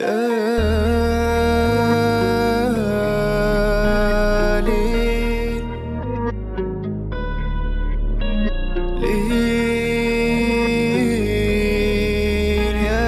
يا ليل ليل يا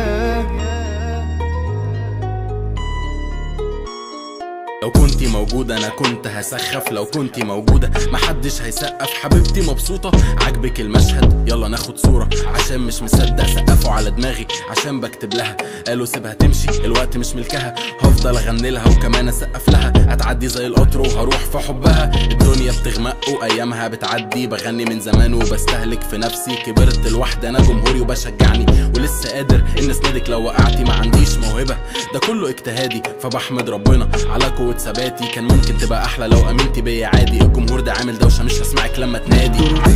لو كنتي موجودة أنا كنت هسخف، لو كنتي موجودة محدش هيسقف. حبيبتي مبسوطة عجبك المشهد يلا ناخد صورة، عشان مش مصدق سقفوا على دماغي عشان بكتب لها، قالوا سيبها تمشي الوقت مش ملكها، هفضل اغني لها وكمان اسقف لها، هتعدي زي القطر وهروح في حبها، الدنيا بتغمق وايامها بتعدي، بغني من زمان وبستهلك في نفسي، كبرت لوحدي انا جمهوري وبشجعني، ولسه قادر ان اسندك لو وقعتي، ما عنديش موهبة ده كله اجتهادي، فبحمد ربنا على قوة ثباتي، كان ممكن تبقى احلى لو امنتي بيا عادي، الجمهور ده عامل دوشة مش هسمعك لما تنادي.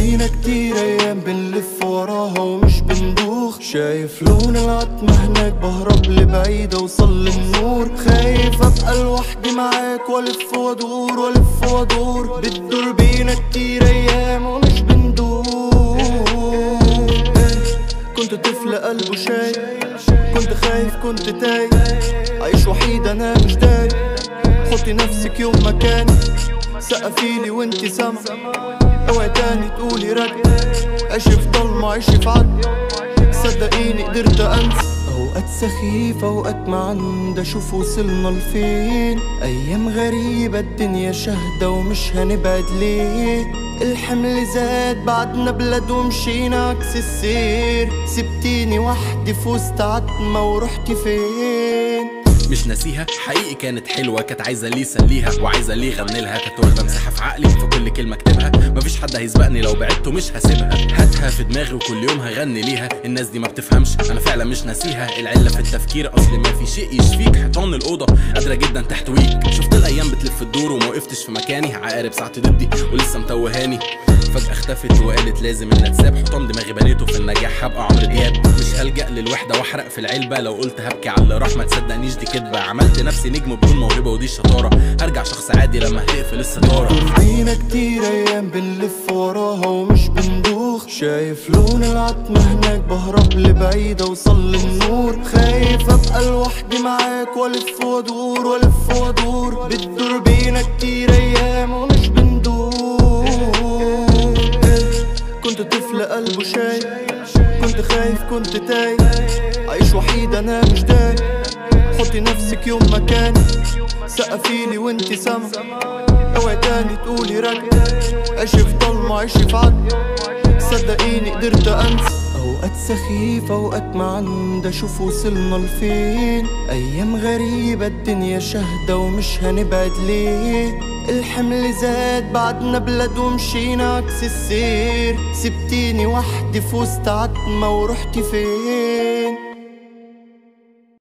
دينا كتير ايام بنلف وراها ومش بندوخ، شايف لون العتمة هناك بهرب لبعيد اوصل للنور، خايف ابقى لوحدي معاك والف وادور والف وادور، بتدور بينا كتير ايام ومش بندور. كنت طفل قلبه شايل، كنت خايف كنت تايه، عايش وحيد انا مش دايق، حطي نفسك يوم مكاني، سقفيلي وانتي سما، اوعي تاني تقولي رد، عيشي في ضلمة عيشي في عد، صدقيني قدرت انسى. اوقات سخيفة اوقات معندة شوف وصلنا لفين، ايام غريبة الدنيا شاهدة ومش هنبعد ليه، الحمل زاد بعدنا بلد ومشينا عكس السير، سبتيني وحدي في وسط عتمة ورحتي فين؟ مش ناسيها حقيقي كانت حلوه، كانت عايزه ليه سليها وعايزه ليه غنيلها، كانت وانا بمسحها في عقلي في كل كلمه اكتبها، مفيش حد هيسبقني لو بعدته مش هسيبها، هاتها في دماغي وكل يوم هغني ليها، الناس دي ما بتفهمش انا فعلا مش ناسيها، العله في التفكير اصل ما في شيء يشفيك، حيطان الاوضه قادره جدا تحتويك، شفت الايام بتلف الدور وما وقفتش في مكاني، عقارب ساعتي ضدي ولسه متوهاني، فجأة اختفت وقالت لازم انها تساب، حطام دماغي بنيته في النجاح هبقى عمرو دياب، مش هلجأ للوحدة واحرق في العلبة، لو قلت هبكي على اللي راح ما تصدقنيش دي كدبة، عملت نفسي نجم بدون موهبة ودي شطارة، هرجع شخص عادي لما هتقفل الستارة. بينا كتير ايام بنلف وراها ومش بندوخ، شايف لون العتمة هناك بهرب لبعيد اوصل للنور، خايف ابقى لوحدي معاك والف وادور والف وادور، بتدور بينا كتير ايام ومش قلبه شايل، كنت خايف كنت تايه، عايش وحيد انا مش دايق، حطي نفسك يوم مكاني، سقفيلي وانتي سما، اوعي تاني تقولي رجع، عيشي في ضلمة عيشي في عدل، صدقيني قدرت انسى. اوقات سخيفة اوقات معندة شوف وصلنا لفين، ايام غريبة الدنيا شاهدة ومش هنبعد ليه، الحمل زاد بعدنا بلد ومشينا عكس السير، سبتيني وحدي في وسط عتمة ورحتي فين؟